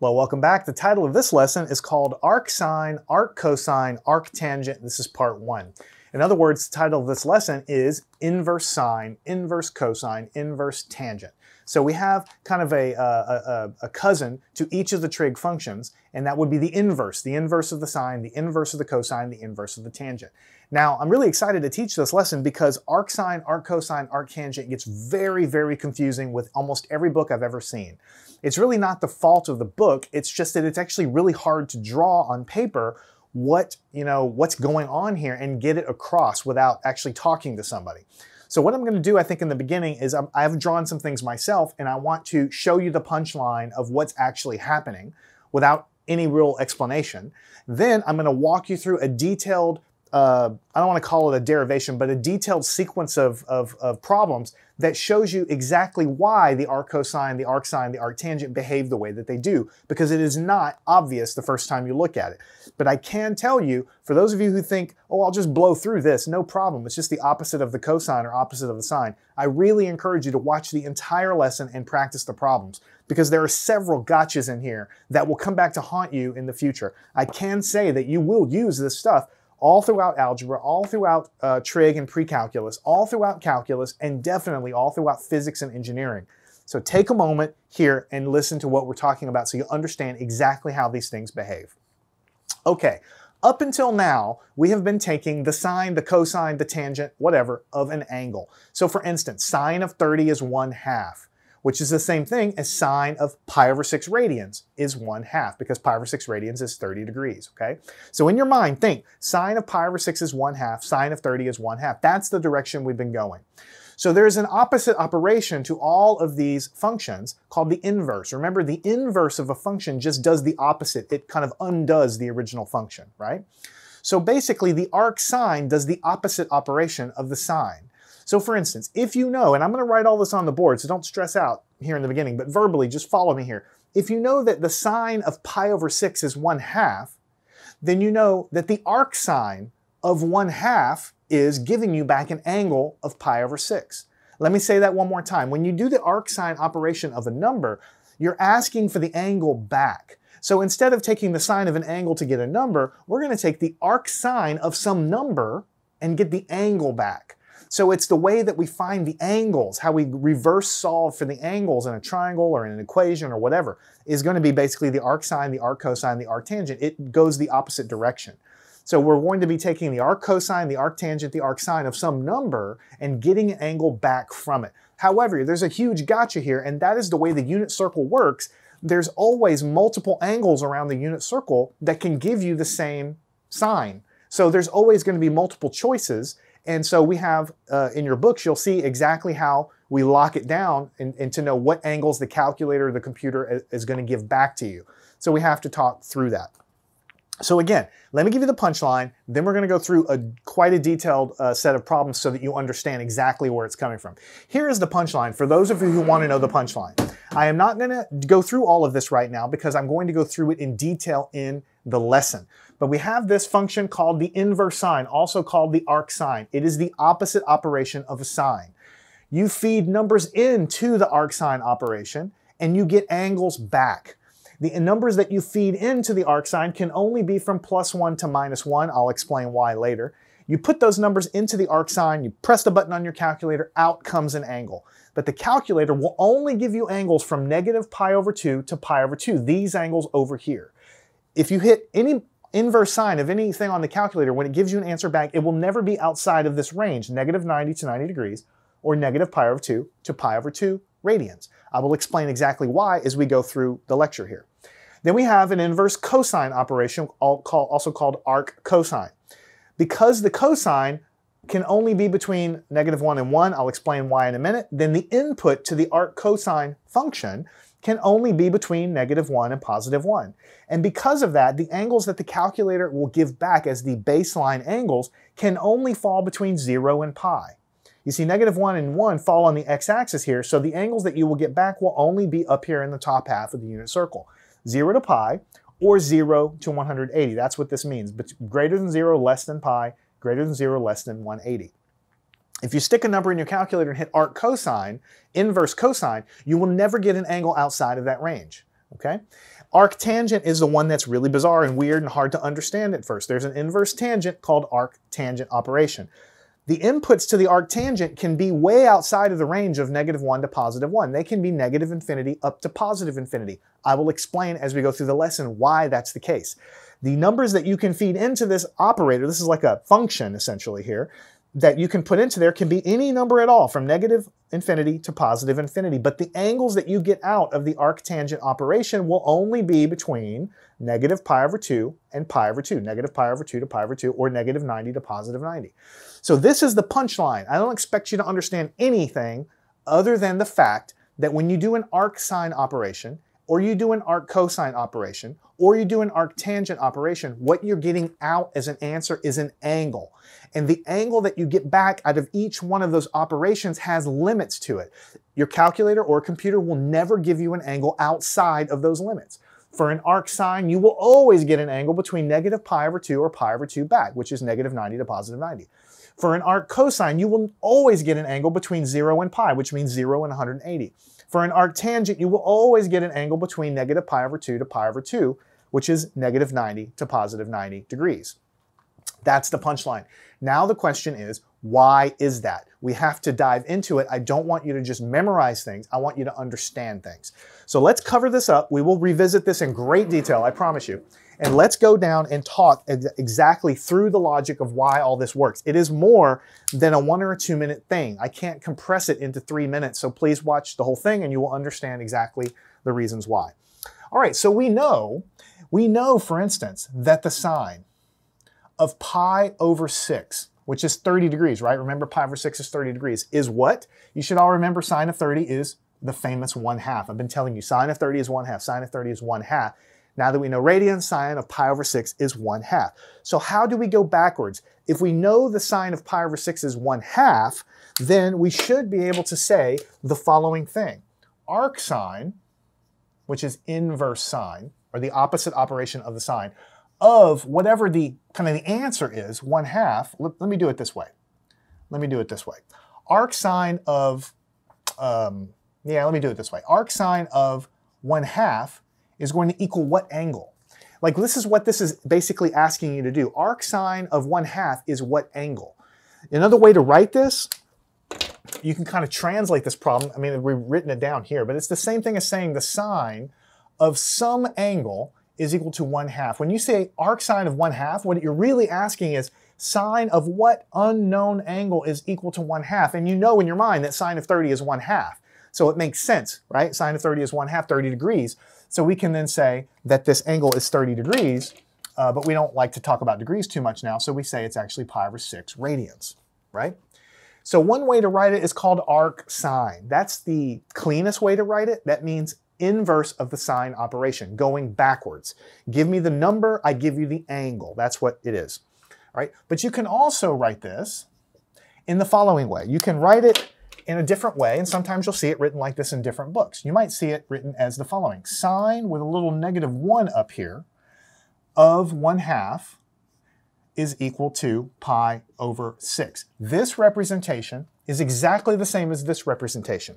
Well, welcome back. The title of this lesson is called ArcSine, ArcCosine, ArcTangent. This is part one. In other words, the title of this lesson is inverse sine, inverse cosine, inverse tangent. So we have kind of a cousin to each of the trig functions, and that would be the inverse of the sine, the inverse of the cosine, the inverse of the tangent. Now, I'm really excited to teach this lesson because arcsine, arccosine, arctangent gets very, very confusing with almost every book I've ever seen. It's really not the fault of the book, it's just that it's actually really hard to draw on paper what, what's going on here and get it across without actually talking to somebody. So what I'm going to do, I think, in the beginning is I've drawn some things myself, and I want to show you the punchline of what's actually happening without any real explanation. Then I'm going to walk you through a detailed, I don't want to call it a derivation, but a detailed sequence of problems that shows you exactly why the arccosine, the arcsine, the arctangent behave the way that they do, because it is not obvious the first time you look at it. But I can tell you, for those of you who think, oh, I'll just blow through this, no problem, it's just the opposite of the cosine or opposite of the sine, I really encourage you to watch the entire lesson and practice the problems, because there are several gotchas in here that will come back to haunt you in the future. I can say that you will use this stuff all throughout algebra, all throughout trig and pre-calculus, all throughout calculus, and definitely all throughout physics and engineering. So take a moment here and listen to what we're talking about so you understand exactly how these things behave. Okay, up until now, we have been taking the sine, the cosine, the tangent, whatever, of an angle. So for instance, sine of 30 is 1/2, which is the same thing as sine of pi over 6 radians is 1/2, because pi over 6 radians is 30 degrees, okay? So in your mind, think, sine of pi over 6 is 1/2, sine of 30 is 1/2. That's the direction we've been going. So there's an opposite operation to all of these functions called the inverse. Remember, the inverse of a function just does the opposite. It kind of undoes the original function, right? So basically, the arc sine does the opposite operation of the sine. So for instance, if you know, and I'm going to write all this on the board, so don't stress out here in the beginning, but verbally, just follow me here. If you know that the sine of pi over 6 is 1/2, then you know that the arc sine of 1/2 is giving you back an angle of pi over 6. Let me say that one more time. When you do the arc sine operation of a number, you're asking for the angle back. So instead of taking the sine of an angle to get a number, we're going to take the arc sine of some number and get the angle back. So it's the way that we find the angles, how we reverse solve for the angles in a triangle or in an equation or whatever, is going to be basically the arc sine, the arc cosine, the arc tangent. It goes the opposite direction. So we're going to be taking the arc cosine, the arc tangent, the arc sine of some number and getting an angle back from it. However, there's a huge gotcha here, and that is the way the unit circle works. There's always multiple angles around the unit circle that can give you the same sine. So there's always going to be multiple choices. And so we have, in your books, you'll see exactly how we lock it down and to know what angles the calculator or the computer is going to give back to you. So we have to talk through that. So again, let me give you the punchline, then we're going to go through quite a detailed set of problems so that you understand exactly where it's coming from. Here is the punchline for those of you who want to know the punchline. I am not going to go through all of this right now because I'm going to go through it in detail in the lesson. But we have this function called the inverse sine, also called the arc sine. It is the opposite operation of a sine. You feed numbers into the arc sine operation and you get angles back. The numbers that you feed into the arcsine can only be from +1 to -1. I'll explain why later. You put those numbers into the arcsine, you press the button on your calculator, out comes an angle. But the calculator will only give you angles from -pi over 2 to pi over 2, these angles over here. If you hit any inverse sine of anything on the calculator, when it gives you an answer back, it will never be outside of this range, -90 to 90 degrees, or -pi over 2 to pi over 2 radians. I will explain exactly why as we go through the lecture here. Then we have an inverse cosine operation, also called arc cosine. Because the cosine can only be between -1 and 1, I'll explain why in a minute, then the input to the arc cosine function can only be between -1 and +1. And because of that, the angles that the calculator will give back as the baseline angles can only fall between 0 and pi. You see -1 and 1 fall on the x-axis here, so the angles that you will get back will only be up here in the top half of the unit circle. 0 to pi, or 0 to 180. That's what this means. But greater than 0, less than pi, greater than 0, less than 180. If you stick a number in your calculator and hit arc cosine, inverse cosine, you will never get an angle outside of that range. okay? Arctangent is the one that's really bizarre and weird and hard to understand at first. There's an inverse tangent called arctangent operation. The inputs to the arctangent can be way outside of the range of -1 to +1. They can be -infinity up to +infinity. I will explain as we go through the lesson why that's the case. The numbers that you can feed into this operator, this is like a function essentially here, that you can put into there can be any number at all from -infinity to +infinity, but the angles that you get out of the arctangent operation will only be between -π/2 and π/2, -π/2 to π/2, or -90 to +90. So this is the punchline. I don't expect you to understand anything other than the fact that when you do an arc sine operation, or you do an arc cosine operation, or you do an arc tangent operation, what you're getting out as an answer is an angle. And the angle that you get back out of each one of those operations has limits to it. Your calculator or computer will never give you an angle outside of those limits. For an arc sine, you will always get an angle between -π/2 or π/2 back, which is -90 to +90. For an arc cosine, you will always get an angle between 0 and pi, which means 0 and 180. For an arctangent, you will always get an angle between -π/2 to π/2, which is -90 to +90 degrees. That's the punchline. Now the question is, why is that? We have to dive into it. I don't want you to just memorize things. I want you to understand things. So let's cover this up. We will revisit this in great detail, I promise you. And let's go down and talk exactly through the logic of why all this works. It is more than a 1 or 2 minute thing. I can't compress it into 3 minutes. So please watch the whole thing and you will understand exactly the reasons why. All right, so we know, for instance, that the sine of π/6, which is 30 degrees, right? Remember π/6 is 30 degrees, is what? You should all remember sine of 30 is the famous 1/2. I've been telling you, sine of 30 is 1/2, sine of 30 is 1/2. Now that we know radians, sine of π/6 is 1/2. So how do we go backwards? If we know the sine of π/6 is 1/2, then we should be able to say the following thing. Arc sine, which is inverse sine, or the opposite operation of the sine, of whatever the kind of the answer is, 1/2, let me do it this way. Arc sine of, Arc sine of 1/2 is going to equal what angle? Like this is what this is basically asking you to do. Arc sine of 1/2 is what angle? Another way to write this, you can kind of translate this problem. I mean, we've written it down here, but it's the same thing as saying the sine of some angle is equal to 1/2. When you say arc sine of 1/2, what you're really asking is sine of what unknown angle is equal to 1/2? And you know in your mind that sine of 30 is 1/2. So it makes sense, right? Sine of 30 is 1/2, 30 degrees. So we can then say that this angle is 30 degrees, but we don't like to talk about degrees too much now, so we say it's actually π/6 radians, right? So one way to write it is called arc sine. That's the cleanest way to write it. That means inverse of the sine operation, going backwards. Give me the number, I give you the angle. That's what it is, all right? But you can also write this in the following way. You can write it in a different way, and sometimes you'll see it written like this in different books. You might see it written as the following. Sine with a little -1 up here of 1/2 is equal to π/6. This representation is exactly the same as this representation.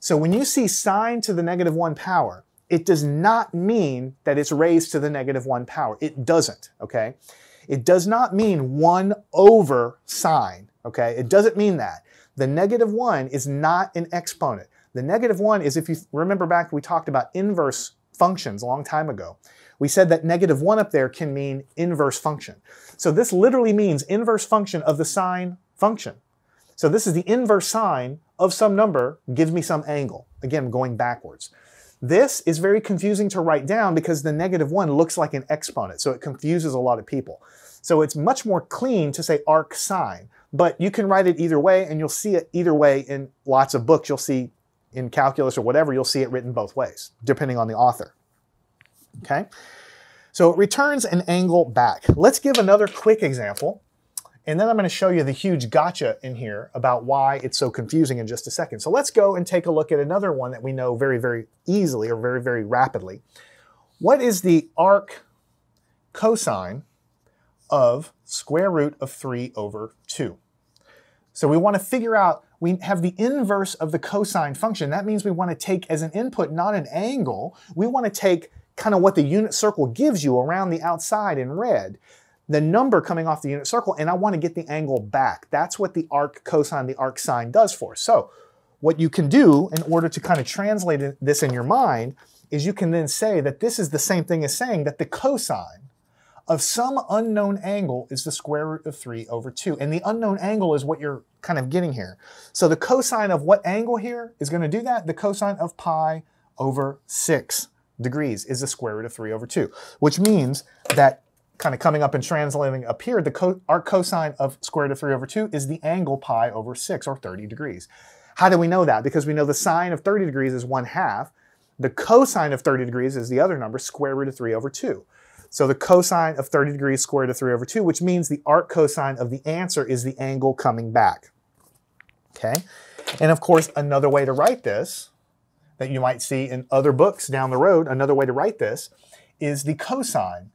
So when you see sine to the -1 power, it does not mean that it's raised to the -1 power. It doesn't, okay? It does not mean 1 over sine, okay? It doesn't mean that. The -1 is not an exponent. The -1 is, if you remember back, we talked about inverse functions a long time ago. We said that -1 up there can mean inverse function. So this literally means inverse function of the sine function. So this is the inverse sine of some number, gives me some angle. Again, going backwards. This is very confusing to write down because the -1 looks like an exponent, so it confuses a lot of people. So it's much more clean to say arc sine, but you can write it either way, and you'll see it either way in lots of books. You'll see in calculus or whatever, you'll see it written both ways, depending on the author, okay? So it returns an angle back. Let's give another quick example. And then I'm going to show you the huge gotcha in here about why it's so confusing in just a second. So let's go and take a look at another one that we know very, very easily or very, very rapidly. What is the arc cosine of square root of 3/2? So we want to figure out we have the inverse of the cosine function. That means we want to take as an input, not an angle. We want to take kind of what the unit circle gives you around the outside in red, the number coming off the unit circle, and I want to get the angle back. That's what the arc cosine, the arc sine does for us. So what you can do in order to kind of translate this in your mind is you can then say that this is the same thing as saying that the cosine of some unknown angle is the square root of 3/2. And the unknown angle is what you're kind of getting here. So the cosine of what angle here is going to do that? The cosine of pi/6 degrees is the square root of 3/2, which means that kind of coming up and translating up here, our cosine of square root of 3/2 is the angle pi/6 or 30 degrees. How do we know that? Because we know the sine of 30 degrees is 1/2. The cosine of 30 degrees is the other number, square root of 3/2. So the cosine of 30 degrees square root of 3/2, which means the arc cosine of the answer is the angle coming back. Okay? And of course, another way to write this that you might see in other books down the road, another way to write this is the cosine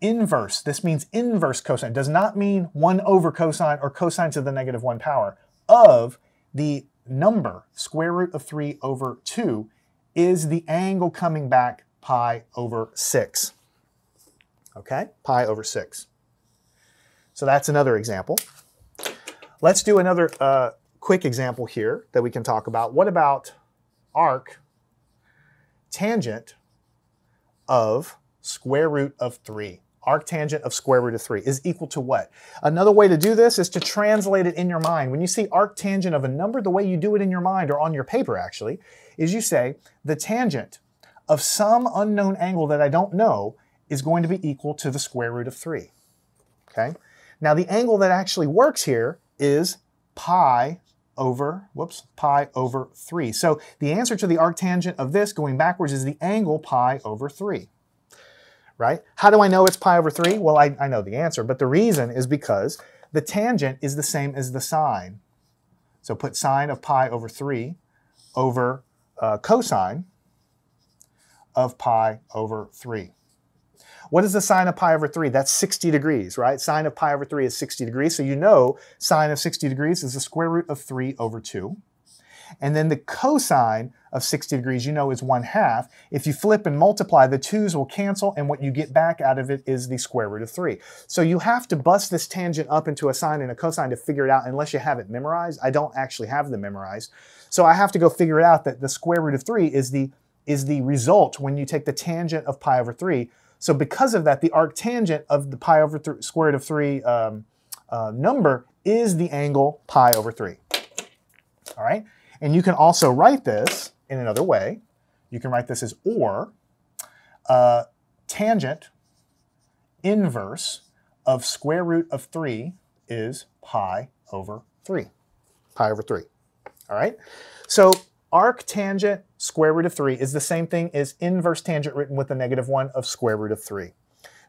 inverse. This means inverse cosine. It does not mean 1/cosine or cosine to the -1 power of the number square root of 3/2 is the angle coming back pi/6. Okay, pi/6. So that's another example. Let's do another quick example here that we can talk about. What about arc tangent of square root of 3? Arctangent of square root of 3 is equal to what? Another way to do this is to translate it in your mind. When you see arctangent of a number, the way you do it in your mind, or on your paper actually, is you say the tangent of some unknown angle that I don't know is going to be equal to the square root of 3. Okay? Now the angle that actually works here is pi over 3. So the answer to the arctangent of this going backwards is the angle pi/3. Right? How do I know it's pi/3? Well, I know the answer, but the reason is because the tangent is the same as the sine. So put sine of pi/3 over cosine of pi/3. What is the sine of pi/3? That's 60 degrees, right? Sine of pi/3 is 60 degrees, so you know sine of 60 degrees is the square root of 3/2. And then the cosine of 60 degrees, you know, is 1/2. If you flip and multiply, the 2's will cancel, and what you get back out of it is the square root of 3. So you have to bust this tangent up into a sine and a cosine to figure it out, unless you have it memorized. I don't actually have them memorized. So I have to go figure it out that the square root of 3 is the result when you take the tangent of pi/3. So because of that, the arctangent of the square root of 3 number is the angle pi/3. All right? And you can also write this in another way. You can write this as or tangent inverse of square root of 3 is pi/3. Pi/3, all right? So arc tangent square root of 3 is the same thing as inverse tangent written with the -1 of square root of 3.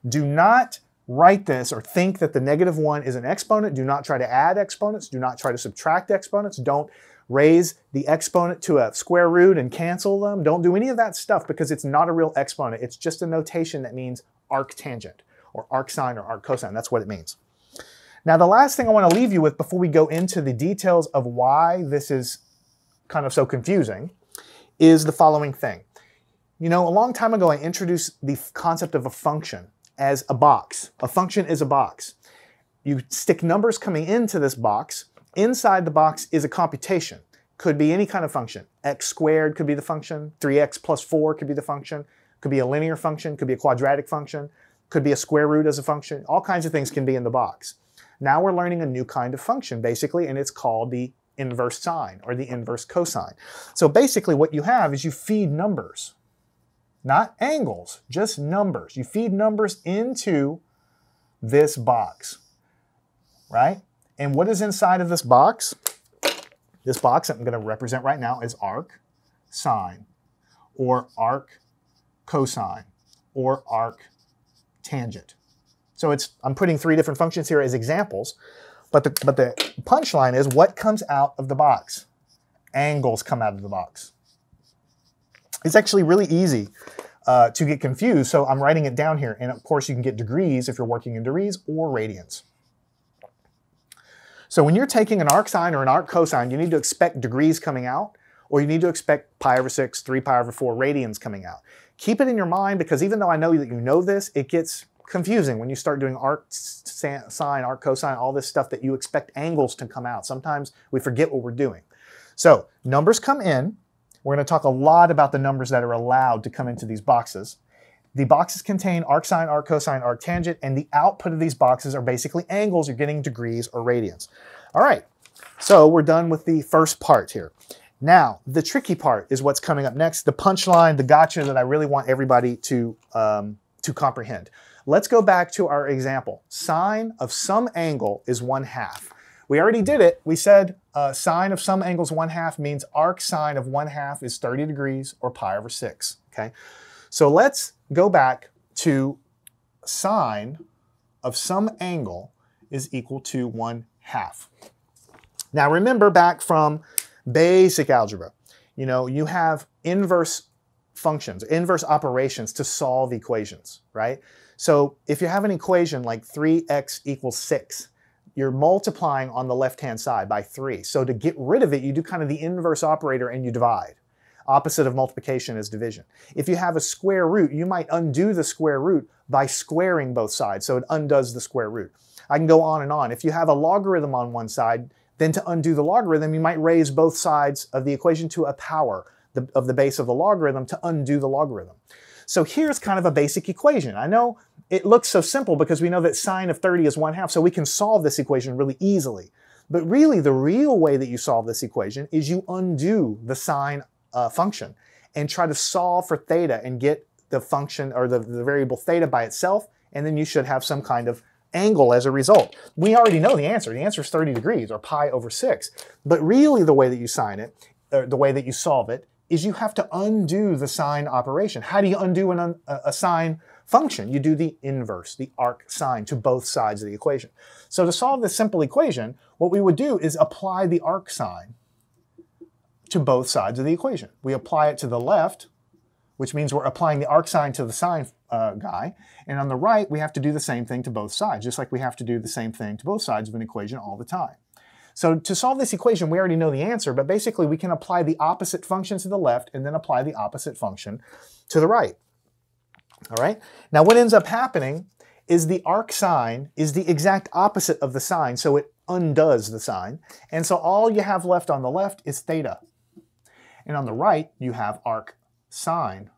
Do not write this or think that the -1 is an exponent. Do not try to add exponents. Do not try to subtract exponents. Don't raise the exponent to a square root and cancel them. Don't do any of that stuff because it's not a real exponent. It's just a notation that means arctangent or arcsine or arccosine. That's what it means. Now the last thing I want to leave you with before we go into the details of why this is kind of so confusing is the following thing. You know, a long time ago I introduced the concept of a function as a box. A function is a box. You stick numbers coming into this box. Inside the box is a computation. Could be any kind of function. X squared could be the function. 3x + 4 could be the function. Could be a linear function. Could be a quadratic function. Could be a square root as a function. All kinds of things can be in the box. Now we're learning a new kind of function, basically, and it's called the inverse sine or the inverse cosine. So basically what you have is you feed numbers, not angles, just numbers. You feed numbers into this box, right? And what is inside of this box? This box I'm going to represent right now is arc sine, or arc cosine, or arc tangent. So I'm putting three different functions here as examples, but the punchline is what comes out of the box? Angles come out of the box. It's actually really easy to get confused, so I'm writing it down here. And of course you can get degrees if you're working in degrees or radians. So when you're taking an arc sine or an arc cosine, you need to expect degrees coming out, or you need to expect pi over 6, 3 pi over 4 radians coming out. Keep it in your mind, because even though I know that you know this, it gets confusing when you start doing arc sine, arc cosine, all this stuff that you expect angles to come out. Sometimes we forget what we're doing. So numbers come in. We're going to talk a lot about the numbers that are allowed to come into these boxes. The boxes contain arc sine, arc cosine, arc tangent, and the output of these boxes are basically angles. You're getting degrees or radians. All right, so we're done with the first part here. Now, the tricky part is what's coming up next, the punchline, the gotcha that I really want everybody to comprehend. Let's go back to our example. Sine of some angle is 1/2. We already did it. We said sine of some angle is 1/2 means arc sine of 1/2 is 30 degrees or pi over 6, okay? So let's go back to sine of some angle is equal to 1/2. Now remember back from basic algebra, you know, you have inverse functions, inverse operations to solve equations, right? So if you have an equation like 3x equals 6, you're multiplying on the left-hand side by 3. So to get rid of it, you do kind of the inverse operator and you divide. Opposite of multiplication is division. If you have a square root, you might undo the square root by squaring both sides, so it undoes the square root. I can go on and on. If you have a logarithm on one side, then to undo the logarithm, you might raise both sides of the equation to a power of the base of the logarithm to undo the logarithm. So here's kind of a basic equation. I know it looks so simple because we know that sine of 30 is 1/2, so we can solve this equation really easily. But really, the real way that you solve this equation is you undo the sine function and try to solve for theta and get the function or the variable theta by itself, and then you should have some kind of angle as a result. We already know the answer. The answer is 30 degrees or pi over 6. But really the way that you sine it, or the way that you solve it, is you have to undo the sine operation. How do you undo a sine function? You do the inverse, the arc sine to both sides of the equation. So to solve this simple equation, what we would do is apply the arc sine to both sides of the equation. We apply it to the left, which means we're applying the arc sine to the sine guy, and on the right we have to do the same thing to both sides, just like we have to do the same thing to both sides of an equation all the time. So to solve this equation, we already know the answer, but basically we can apply the opposite function to the left and then apply the opposite function to the right. All right? Now what ends up happening is the arc sine is the exact opposite of the sine, so it undoes the sine, and so all you have left on the left is theta. And on the right, you have arc sine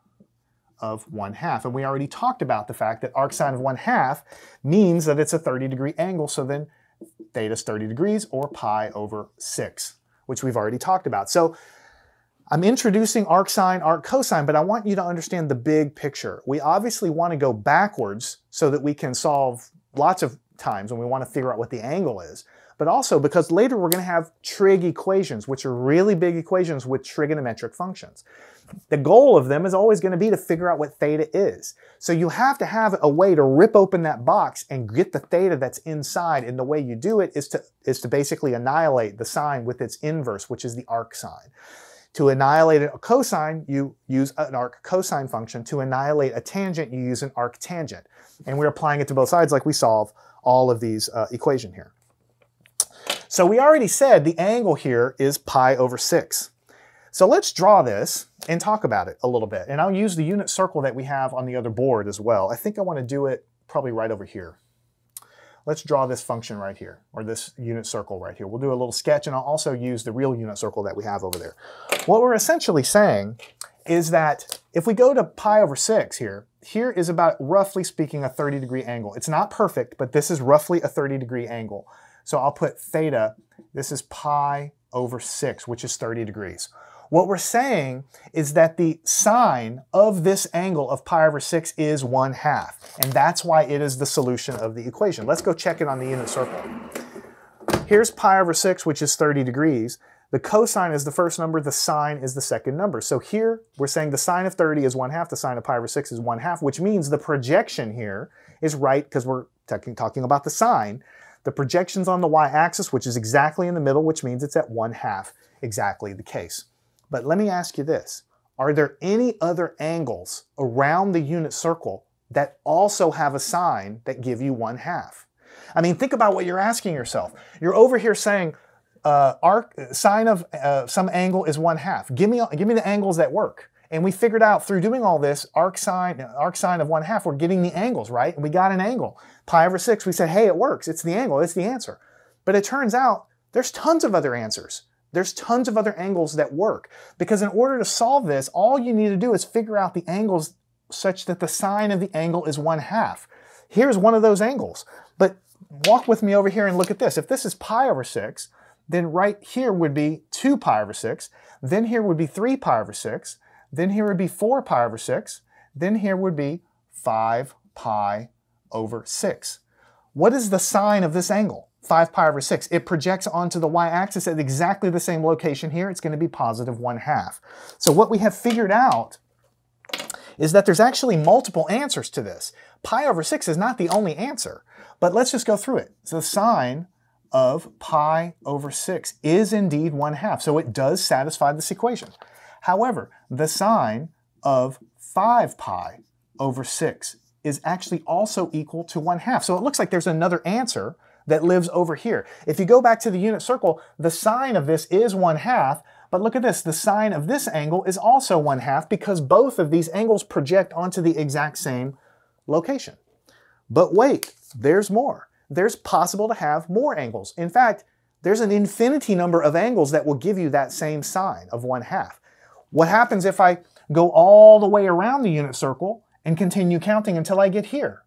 of 1/2. And we already talked about the fact that arc sine of 1/2 means that it's a 30-degree angle, so then theta is 30 degrees, or pi over 6, which we've already talked about. So I'm introducing arc sine, arc cosine, but I want you to understand the big picture. We obviously want to go backwards so that we can solve lots of times when we want to figure out what the angle is. But also because later we're going to have trig equations, which are really big equations with trigonometric functions. The goal of them is always going to be to figure out what theta is. So you have to have a way to rip open that box and get the theta that's inside, and the way you do it is to basically annihilate the sine with its inverse, which is the arc sine. To annihilate a cosine, you use an arc cosine function. To annihilate a tangent, you use an arc tangent. And we're applying it to both sides like we solve all of these equation here. So we already said the angle here is pi over 6. So let's draw this and talk about it a little bit. And I'll use the unit circle that we have on the other board as well. I think I want to do it probably right over here. Let's draw this function right here, or this unit circle right here. We'll do a little sketch, and I'll also use the real unit circle that we have over there. What we're essentially saying is that if we go to pi over 6 here, here is about, roughly speaking, a 30-degree angle. It's not perfect, but this is roughly a 30-degree angle. So I'll put theta, this is pi over 6, which is 30 degrees. What we're saying is that the sine of this angle of pi over 6 is 1/2, and that's why it is the solution of the equation. Let's go check it on the unit circle. Here's pi over 6, which is 30 degrees. The cosine is the first number, the sine is the second number. So here we're saying the sine of 30 is 1/2, the sine of pi over 6 is 1/2, which means the projection here is right because we're talking about the sine. The projection's on the y-axis, which is exactly in the middle, which means it's at 1/2, exactly the case. But let me ask you this. Are there any other angles around the unit circle that also have a sine that give you 1/2? I mean, think about what you're asking yourself. You're over here saying sine of some angle is 1/2. Give me the angles that work. And we figured out through doing all this, arc sine of 1/2, we're getting the angles, right? And we got an angle. Pi over 6, we said, hey, it works. It's the angle. It's the answer. But it turns out there's tons of other answers. There's tons of other angles that work. Because in order to solve this, all you need to do is figure out the angles such that the sine of the angle is 1/2. Here's one of those angles. But walk with me over here and look at this. If this is pi over 6, then right here would be 2 pi over 6. Then here would be 3 pi over 6. Then here would be 4 pi over 6. Then here would be 5 pi over 6. What is the sine of this angle? 5 pi over 6. It projects onto the y-axis at exactly the same location here. It's going to be positive 1/2. So what we have figured out is that there's actually multiple answers to this. Pi over 6 is not the only answer, but let's just go through it. So the sine of pi over 6 is indeed 1/2, so it does satisfy this equation. However, the sine of 5 pi over 6 is actually also equal to 1/2. So it looks like there's another answer that lives over here. If you go back to the unit circle, the sine of this is 1/2, but look at this, the sine of this angle is also 1/2 because both of these angles project onto the exact same location. But wait, there's more. There's possible to have more angles. In fact, there's an infinity number of angles that will give you that same sine of 1/2. What happens if I go all the way around the unit circle and continue counting until I get here?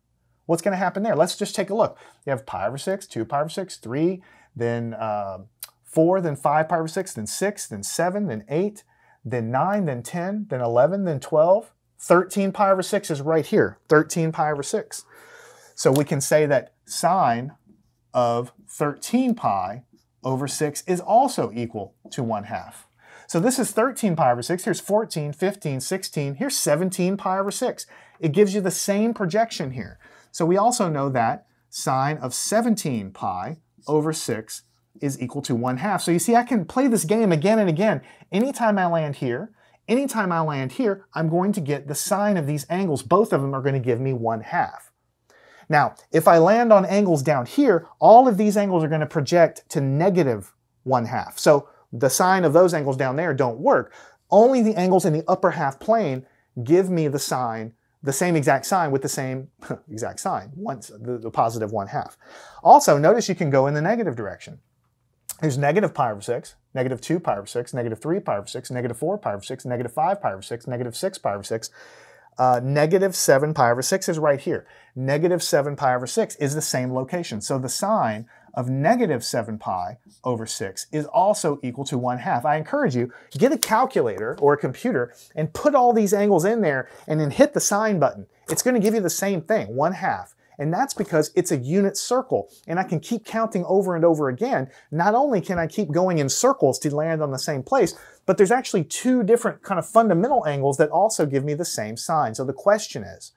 What's going to happen there? Let's just take a look. You have pi over 6, 2 pi over 6, 3, then 4, then 5 pi over 6, then 6, then 7, then 8, then 9, then 10, then 11, then 12. 13 pi over 6 is right here, 13 pi over 6. So we can say that sine of 13 pi over 6 is also equal to 1/2. So this is 13 pi over 6, here's 14, 15, 16, here's 17 pi over 6. It gives you the same projection here. So we also know that sine of 17 pi over 6 is equal to 1/2. So you see, I can play this game again and again. Anytime I land here, anytime I land here, I'm going to get the sine of these angles. Both of them are going to give me 1/2. Now, if I land on angles down here, all of these angles are going to project to negative 1/2. So the sine of those angles down there don't work. Only the angles in the upper half plane give me the sine, the same exact sine with the same exact sine, once the positive 1/2. Also, notice you can go in the negative direction. There's negative pi over 6, negative 2 pi over 6, negative 3 pi over 6, negative 4 pi over 6, negative 5 pi over 6, negative 6 pi over 6. Negative 7 pi over 6 is right here. Negative 7 pi over 6 is the same location. So the sine of negative 7 pi over 6 is also equal to 1/2. I encourage you, get a calculator or a computer and put all these angles in there and then hit the sine button. It's going to give you the same thing, 1/2. And that's because it's a unit circle and I can keep counting over and over again. Not only can I keep going in circles to land on the same place, but there's actually two different kind of fundamental angles that also give me the same sine. So the question is,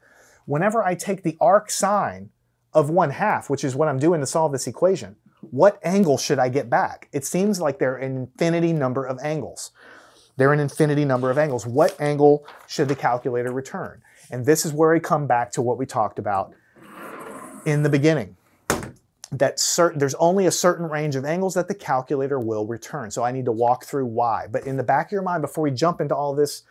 whenever I take the arc sine of 1/2, which is what I'm doing to solve this equation, what angle should I get back? It seems like there are an infinity number of angles. There are an infinity number of angles. What angle should the calculator return? And this is where I come back to what we talked about in the beginning, that there's only a certain range of angles that the calculator will return. So I need to walk through why. But in the back of your mind, before we jump into all this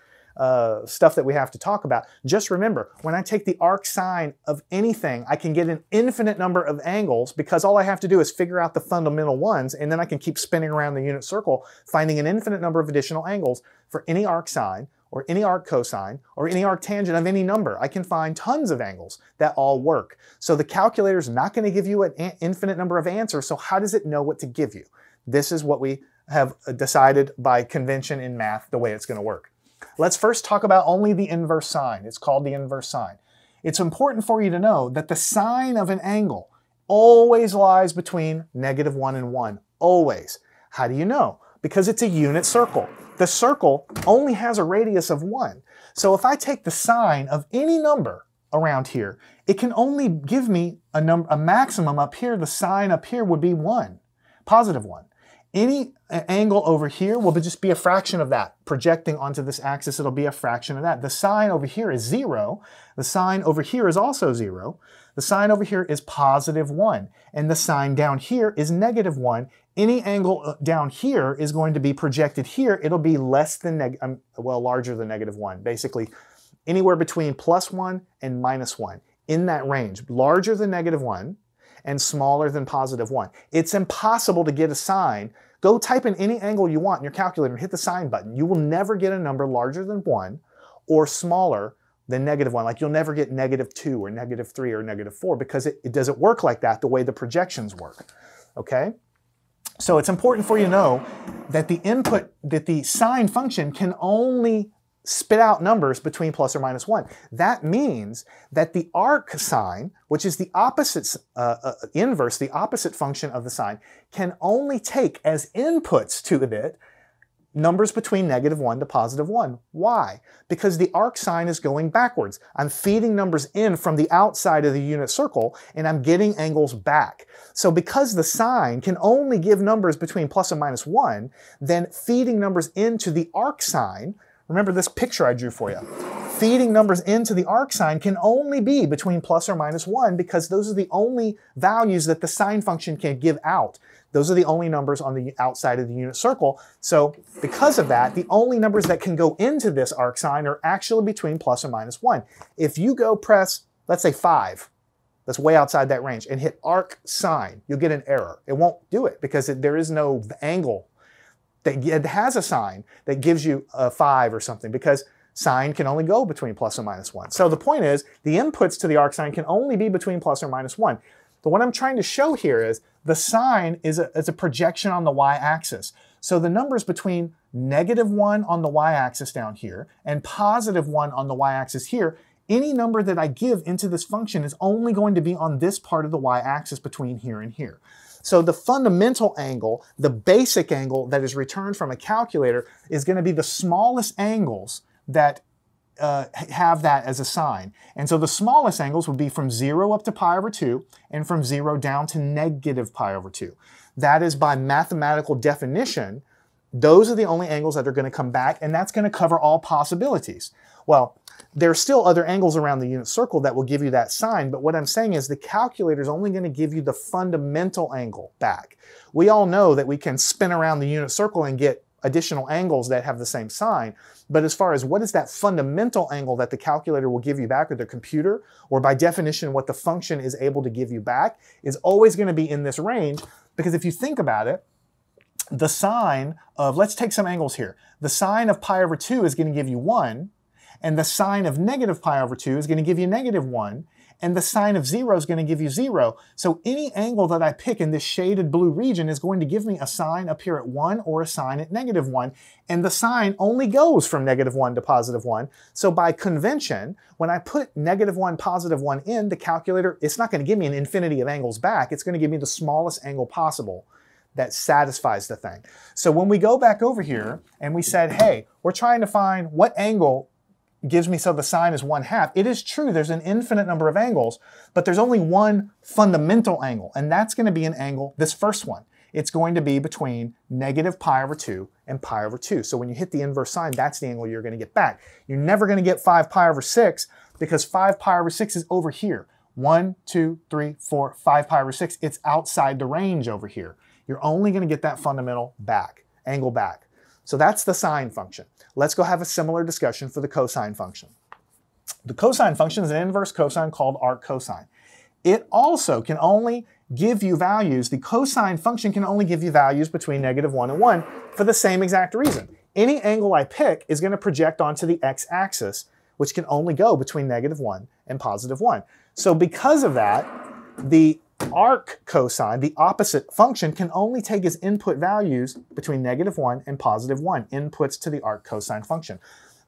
stuff that we have to talk about, just remember, when I take the arc sine of anything, I can get an infinite number of angles because all I have to do is figure out the fundamental ones, and then I can keep spinning around the unit circle, finding an infinite number of additional angles for any arc sine, or any arc cosine, or any arc tangent of any number. I can find tons of angles that all work. So the calculator is not going to give you an infinite number of answers, so how does it know what to give you? This is what we have decided by convention in math, the way it's going to work. Let's first talk about only the inverse sine. It's called the inverse sine. It's important for you to know that the sine of an angle always lies between negative 1 and 1, always. How do you know? Because it's a unit circle. The circle only has a radius of 1. So if I take the sine of any number around here, it can only give me a maximum up here. The sine up here would be 1, positive 1. Any angle over here will just be a fraction of that. Projecting onto this axis, it'll be a fraction of that. The sine over here is 0. The sine over here is also 0. The sine over here is positive 1. And the sine down here is negative 1. Any angle down here is going to be projected here. It'll be less than, well, larger than negative 1. Basically, anywhere between plus 1 and minus 1. In that range, larger than negative 1. And smaller than positive 1. It's impossible to get a sine. Go type in any angle you want in your calculator and hit the sine button. You will never get a number larger than 1 or smaller than negative 1. Like you'll never get negative 2 or negative 3 or negative 4 because it doesn't work like that the way the projections work, okay? So it's important for you to know that the sine function can only spit out numbers between plus or minus 1. That means that the arc sine, which is the opposite inverse, the opposite function of the sine, can only take as inputs to it numbers between negative 1 to positive 1. Why? Because the arc sine is going backwards. I'm feeding numbers in from the outside of the unit circle, and I'm getting angles back. So because the sine can only give numbers between plus and minus 1, then feeding numbers into the arc sine, remember this picture I drew for you. Feeding numbers into the arc sine can only be between plus or minus 1 because those are the only values that the sine function can give out. Those are the only numbers on the outside of the unit circle. So because of that, the only numbers that can go into this arc sine are actually between plus or minus 1. If you go press, let's say 5, that's way outside that range, and hit arc sine, you'll get an error. It won't do it because there is no angle that has a sine that gives you a 5 or something because sine can only go between plus or minus 1. So the point is the inputs to the arc sine can only be between plus or minus 1. But what I'm trying to show here is the sine is a projection on the y-axis. So the numbers between negative 1 on the y-axis down here and positive 1 on the y-axis here, any number that I give into this function is only going to be on this part of the y-axis between here and here. So the fundamental angle, the basic angle that is returned from a calculator is going to be the smallest angles that have that as a sine. And so the smallest angles would be from 0 up to pi over 2 and from 0 down to negative pi over 2. That is by mathematical definition, those are the only angles that are going to come back and that's going to cover all possibilities. Well, there are still other angles around the unit circle that will give you that sine, but what I'm saying is the calculator is only going to give you the fundamental angle back. We all know that we can spin around the unit circle and get additional angles that have the same sine, but as far as what is that fundamental angle that the calculator will give you back or the computer, or by definition what the function is able to give you back, is always going to be in this range, because if you think about it, the sine of, let's take some angles here, the sine of pi over 2 is going to give you 1, and the sine of negative pi over 2 is going to give you negative 1, and the sine of 0 is going to give you 0. So any angle that I pick in this shaded blue region is going to give me a sine up here at 1 or a sine at negative 1, and the sine only goes from negative 1 to positive 1. So by convention, when I put negative 1, positive 1 in, the calculator, it's not going to give me an infinity of angles back, it's going to give me the smallest angle possible that satisfies the thing. So when we go back over here and we said, hey, we're trying to find what angle gives me so the sine is 1/2. It is true there's an infinite number of angles, but there's only one fundamental angle, and that's going to be an angle, this first one. It's going to be between negative pi over 2 and pi over 2. So when you hit the inverse sine, that's the angle you're going to get back. You're never going to get 5 pi over 6 because 5 pi over 6 is over here. 1, 2, 3, 4, 5 pi over 6. It's outside the range over here. You're only going to get that fundamental angle back. So that's the sine function. Let's go have a similar discussion for the cosine function. The cosine function is an inverse cosine called arccosine. It also can only give you values, the cosine function can only give you values between negative 1 and 1 for the same exact reason. Any angle I pick is going to project onto the x-axis, which can only go between negative 1 and positive 1. So because of that, the arc cosine, the opposite function, can only take as input values between negative 1 and positive 1, inputs to the arc cosine function.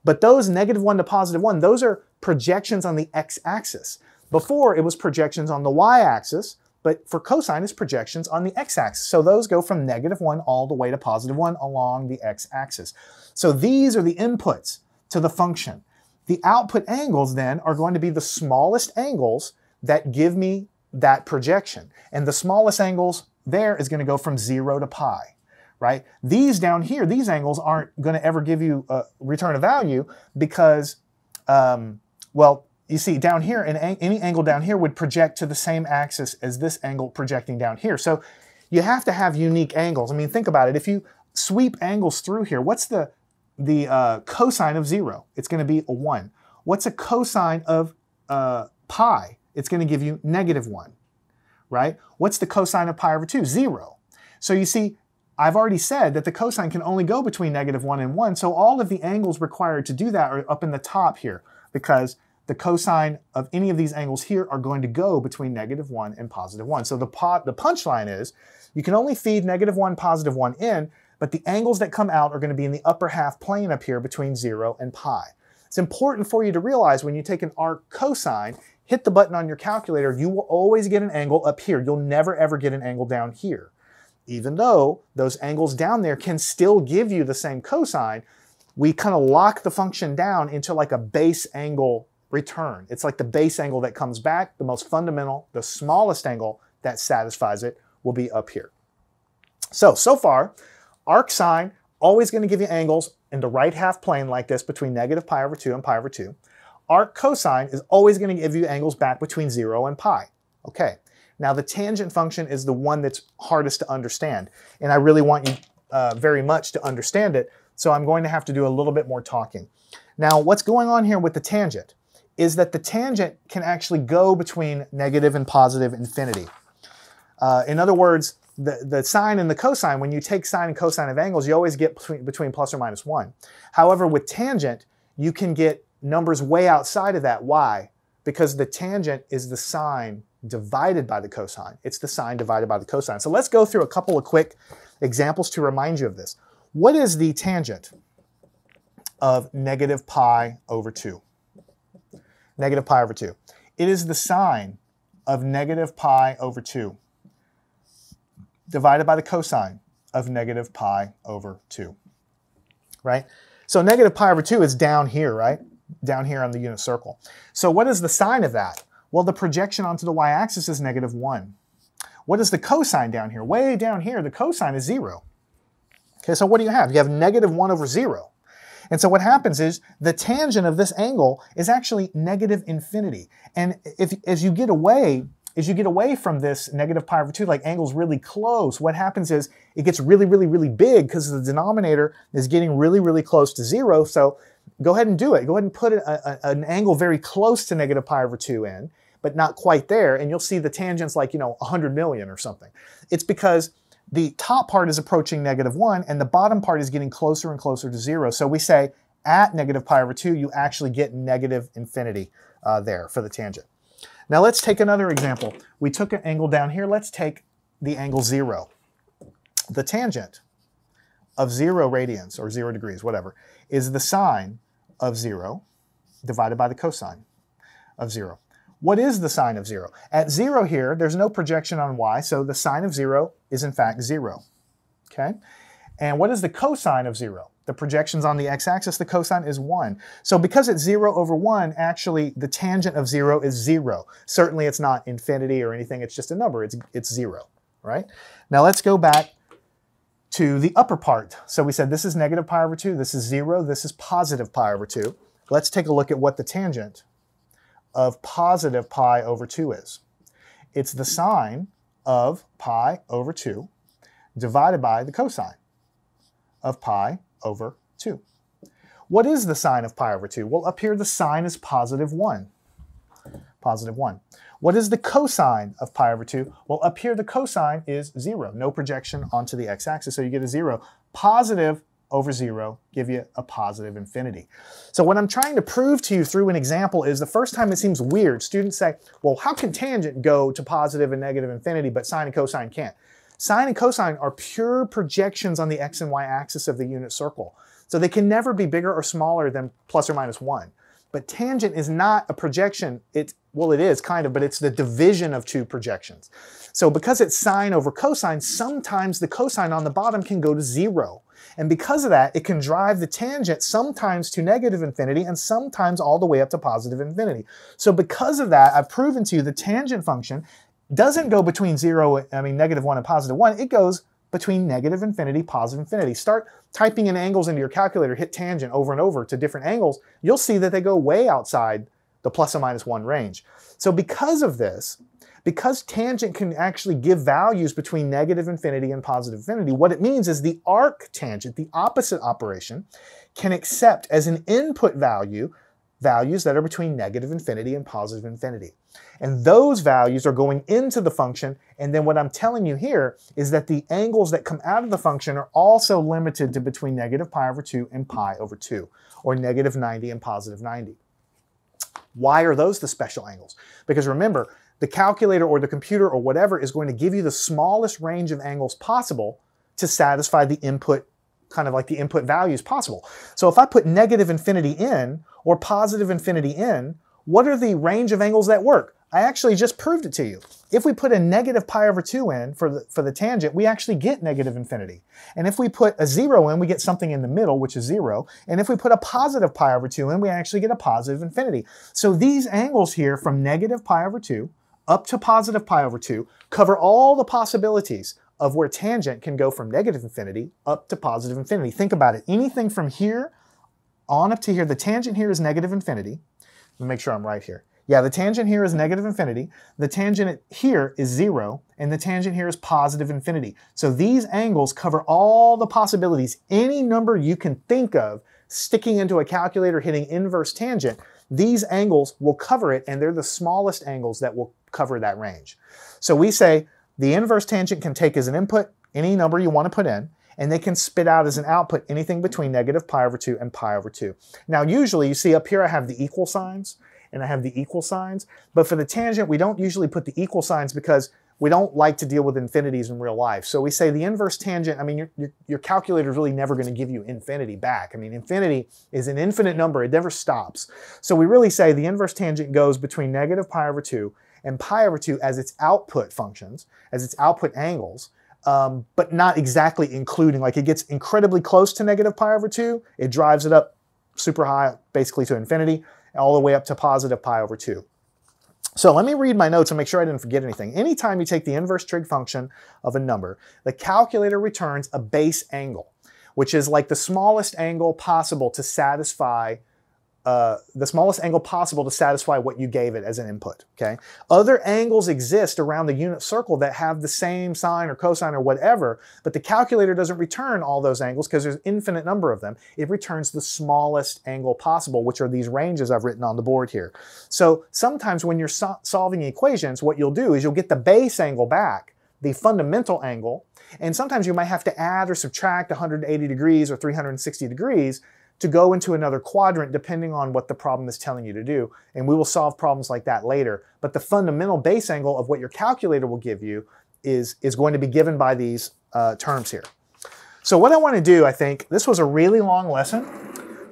But those negative 1 to positive 1, those are projections on the x-axis. Before, it was projections on the y-axis, but for cosine, it's projections on the x-axis. So those go from negative 1 all the way to positive 1 along the x-axis. So these are the inputs to the function. The output angles, then, are going to be the smallest angles that give me that projection. And the smallest angles there is going to go from 0 to pi, right? These down here, these angles aren't going to ever give you a return of value because, well, you see down here, any angle down here would project to the same axis as this angle projecting down here. So you have to have unique angles. I mean, think about it. If you sweep angles through here, what's the cosine of 0? It's going to be a 1. What's a cosine of pi? It's going to give you -1, right? What's the cosine of pi over 2? 0. So you see, I've already said that the cosine can only go between -1 and 1, so all of the angles required to do that are up in the top here, because the cosine of any of these angles here are going to go between -1 and +1. So the punchline is, you can only feed -1, +1 in, but the angles that come out are going to be in the upper half plane up here between 0 and pi. It's important for you to realize when you take an arc cosine, hit the button on your calculator, you will always get an angle up here. You'll never ever get an angle down here. Even though those angles down there can still give you the same cosine, we kind of lock the function down into like a base angle return. It's like the base angle that comes back, the most fundamental, the smallest angle that satisfies it will be up here. So far, arc sine, always going to give you angles in the right half plane like this between -π over 2 and π over 2. Arc cosine is always going to give you angles back between 0 and pi. Okay. Now the tangent function is the one that's hardest to understand, and I really want you very much to understand it, so I'm going to have to do a little bit more talking. Now what's going on here with the tangent is that the tangent can actually go between -and +infinity. In other words, the sine and the cosine, when you take sine and cosine of angles, you always get between ±1. However, with tangent, you can get numbers way outside of that. Why? Because the tangent is the sine divided by the cosine. It's the sine divided by the cosine. So let's go through a couple of quick examples to remind you of this. What is the tangent of -π over 2? -π over 2. It is the sine of -π over 2 divided by the cosine of -π over 2, right? So -π over 2 is down here, right? Down here on the unit circle. So what is the sine of that? Well, the projection onto the y-axis is -1. What is the cosine down here? Way down here, the cosine is 0. Okay, so what do you have? You have -1 over 0. And so what happens is the tangent of this angle is actually -infinity. And as you get away from this -π over 2, like angles really close, what happens is it gets really, really, really big because the denominator is getting really, really close to 0. So go ahead and do it. Go ahead and put an angle very close to -π over 2 in, but not quite there, and you'll see the tangent's like, 100 million or something. It's because the top part is approaching -1 and the bottom part is getting closer and closer to 0. So we say at -π over 2, you actually get -infinity there for the tangent. Now let's take another example. We took an angle down here. Let's take the angle 0. The tangent of 0 radians, or 0 degrees, whatever, is the sine of 0 divided by the cosine of 0. What is the sine of 0? At 0 here, there's no projection on y, so the sine of 0 is in fact 0. Okay? And what is the cosine of 0? The projection's on the x-axis, the cosine is 1. So because it's 0 over 1, actually the tangent of 0 is 0. Certainly it's not infinity or anything, it's just a number, it's 0, right? Now let's go back to the upper part. So we said this is -π over 2, this is 0, this is +π over 2. Let's take a look at what the tangent of +π over 2 is. It's the sine of π over 2 divided by the cosine of π over 2. What is the sine of π over 2? Well, up here the sine is +1. What is the cosine of π over 2? Well, up here the cosine is 0. No projection onto the x-axis, so you get a 0. +0 over 0 give you a +infinity. So what I'm trying to prove to you through an example is the first time it seems weird. Students say, well, how can tangent go to +and -infinity, but sine and cosine can't? Sine and cosine are pure projections on the x and y axis of the unit circle. So they can never be bigger or smaller than ±1. But tangent is not a projection. Well, it is kind of, but it's the division of two projections. So because it's sine over cosine, sometimes the cosine on the bottom can go to 0. And because of that, it can drive the tangent sometimes to -infinity and sometimes all the way up to +infinity. So because of that, I've proven to you the tangent function doesn't go between negative 1 and +1. It goes between negative infinity, positive infinity. Start typing in angles into your calculator, hit tangent over and over to different angles, you'll see that they go way outside the plus or minus one range. So because of this, because tangent can actually give values between negative infinity and positive infinity, what it means is the arc tangent, the opposite operation, can accept as an input value values that are between negative infinity and positive infinity. And those values are going into the function, and then what I'm telling you here is that the angles that come out of the function are also limited to between negative pi over 2 and pi over 2, or negative 90 and positive 90. Why are those the special angles? Because remember, the calculator or the computer or whatever is going to give you the smallest range of angles possible to satisfy the input, kind of like the input values possible. So if I put negative infinity in or positive infinity in, what are the range of angles that work? I actually just proved it to you. If we put a negative pi over 2 in for the tangent, we actually get negative infinity. And if we put a 0 in, we get something in the middle, which is 0. And if we put a positive pi over 2 in, we actually get a positive infinity. So these angles here from negative pi over 2 up to positive pi over 2 cover all the possibilities of where tangent can go from negative infinity up to positive infinity. Think about it. Anything from here on up to here, the tangent here is negative infinity. Let me make sure I'm right here. Yeah, the tangent here is negative infinity, the tangent here is 0, and the tangent here is positive infinity. So these angles cover all the possibilities. Any number you can think of, sticking into a calculator, hitting inverse tangent, these angles will cover it, and they're the smallest angles that will cover that range. So we say the inverse tangent can take as an input any number you want to put in, and they can spit out as an output anything between negative pi over 2 and pi over 2. Now usually, you see up here I have the equal signs, and I have the equal signs, but for the tangent we don't usually put the equal signs because we don't like to deal with infinities in real life. So we say the inverse tangent, I mean your calculator is really never going to give you infinity back. I mean infinity is an infinite number, it never stops. So we really say the inverse tangent goes between negative pi over 2 and pi over 2 as its output functions, as its output angles, but not exactly including, like it gets incredibly close to negative pi over 2, it drives it up super high basically to infinity, all the way up to positive pi over 2. So let me read my notes and make sure I didn't forget anything. Anytime you take the inverse trig function of a number, the calculator returns a base angle, which is like the smallest angle possible to satisfy what you gave it as an input, okay? Other angles exist around the unit circle that have the same sine or cosine or whatever, but the calculator doesn't return all those angles because there's an infinite number of them. It returns the smallest angle possible, which are these ranges I've written on the board here. So sometimes when you're solving equations, what you'll do is you'll get the base angle back, the fundamental angle, and sometimes you might have to add or subtract 180 degrees or 360 degrees to go into another quadrant depending on what the problem is telling you to do. And we will solve problems like that later. But the fundamental base angle of what your calculator will give you is going to be given by these terms here. So what I want to do, I think, this was a really long lesson,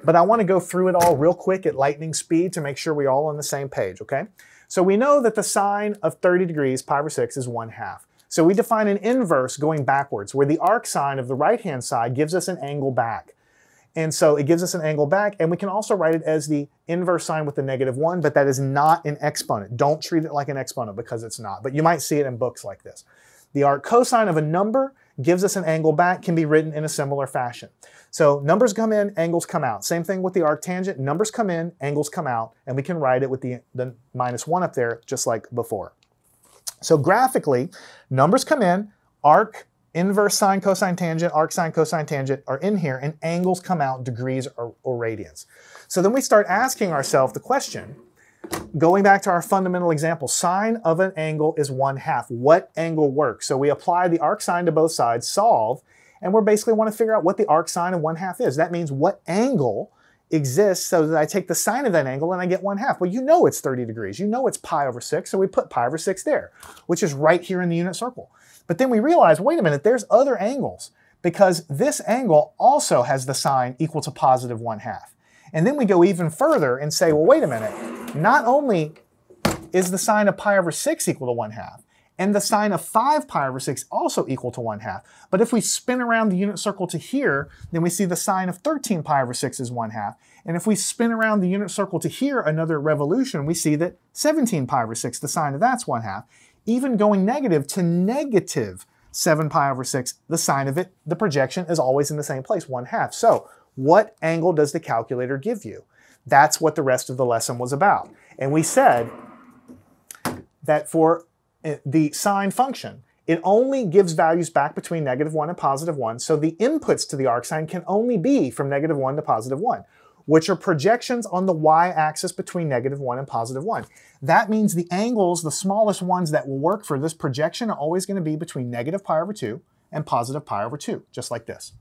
but I want to go through it all real quick at lightning speed to make sure we're all on the same page, okay? So we know that the sine of 30 degrees, pi over 6, is 1/2. So we define an inverse going backwards, where the arc sine of the right-hand side gives us an angle back. And so it gives us an angle back, and we can also write it as the inverse sine with the negative 1, but that is not an exponent. Don't treat it like an exponent because it's not, but you might see it in books like this. The arc cosine of a number gives us an angle back, can be written in a similar fashion. So numbers come in, angles come out. Same thing with the arc tangent, numbers come in, angles come out, and we can write it with the minus 1 up there just like before. So graphically, numbers come in, arc inverse sine, cosine, tangent, arc sine, cosine, tangent are in here, and angles come out degrees or radians. So then we start asking ourselves the question, going back to our fundamental example, sine of an angle is 1/2. What angle works? So we apply the arc sine to both sides, solve, and we basically want to figure out what the arc sine of 1/2 is. That means what angle exists so that I take the sine of that angle and I get 1/2. Well, you know it's 30 degrees. You know it's pi over 6, so we put pi over 6 there, which is right here in the unit circle. But then we realize, wait a minute, there's other angles, because this angle also has the sine equal to positive 1/2. And then we go even further and say, well, wait a minute, not only is the sine of pi over 6 equal to 1/2, and the sine of 5 pi over 6 also equal to 1/2. But if we spin around the unit circle to here, then we see the sine of 13 pi over 6 is 1/2. And if we spin around the unit circle to here another revolution, we see that 17 pi over 6, the sine of that's 1/2. Even going negative to negative 7 pi over 6, the sine of it, the projection is always in the same place, 1/2. So what angle does the calculator give you? That's what the rest of the lesson was about. And we said that for the sine function, it only gives values back between -1 and +1, so the inputs to the arcsine can only be from -1 to +1, which are projections on the y-axis between -1 and +1. That means the angles, the smallest ones that will work for this projection, are always going to be between -pi over 2 and +pi over 2, just like this.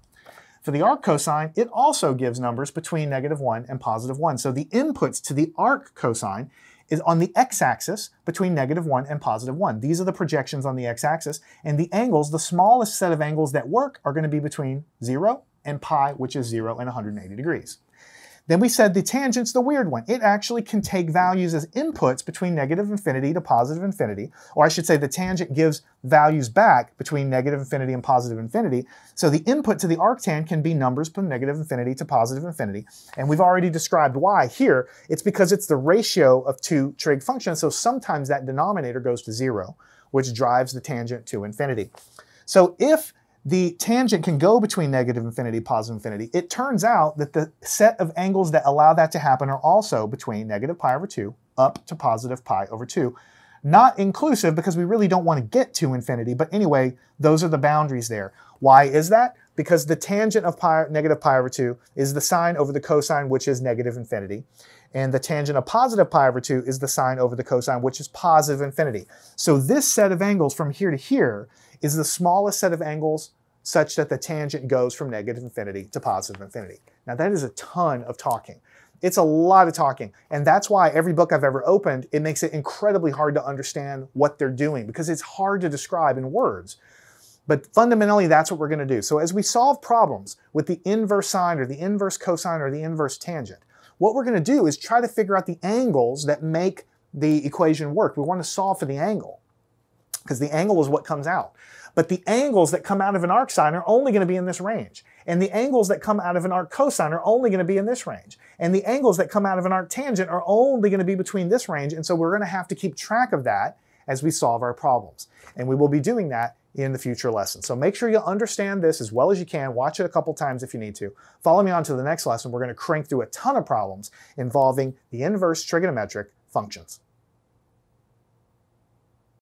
For the arc cosine, it also gives numbers between -1 and +1. So the inputs to the arc cosine is on the x-axis between -1 and +1. These are the projections on the x-axis, and the angles, the smallest set of angles that work, are going to be between 0 and pi, which is 0 and 180 degrees. Then we said the tangent's the weird one. It actually can take values as inputs between -infinity to +infinity, or I should say the tangent gives values back between -infinity and +infinity, so the input to the arctan can be numbers from -infinity to +infinity, and we've already described why here. It's because it's the ratio of two trig functions, so sometimes that denominator goes to 0, which drives the tangent to infinity. So if the tangent can go between -infinity and +infinity, it turns out that the set of angles that allow that to happen are also between -pi over 2 up to +pi over 2. Not inclusive, because we really don't want to get to infinity, but anyway, those are the boundaries there. Why is that? Because the tangent of -pi over 2 is the sine over the cosine, which is -infinity. And the tangent of +pi over 2 is the sine over the cosine, which is +infinity. So this set of angles from here to here is the smallest set of angles such that the tangent goes from -infinity to +infinity. Now that is a ton of talking. It's a lot of talking, and that's why every book I've ever opened, it makes it incredibly hard to understand what they're doing, because it's hard to describe in words. But fundamentally, that's what we're going to do. So as we solve problems with the inverse sine or the inverse cosine or the inverse tangent, what we're going to do is try to figure out the angles that make the equation work. We want to solve for the angle, because the angle is what comes out. But the angles that come out of an arc sine are only going to be in this range. And the angles that come out of an arc cosine are only going to be in this range. And the angles that come out of an arc tangent are only going to be between this range. And so we're going to have to keep track of that as we solve our problems. And we will be doing that in the future lessons. So make sure you understand this as well as you can. Watch it a couple times if you need to. Follow me on to the next lesson. We're going to crank through a ton of problems involving the inverse trigonometric functions.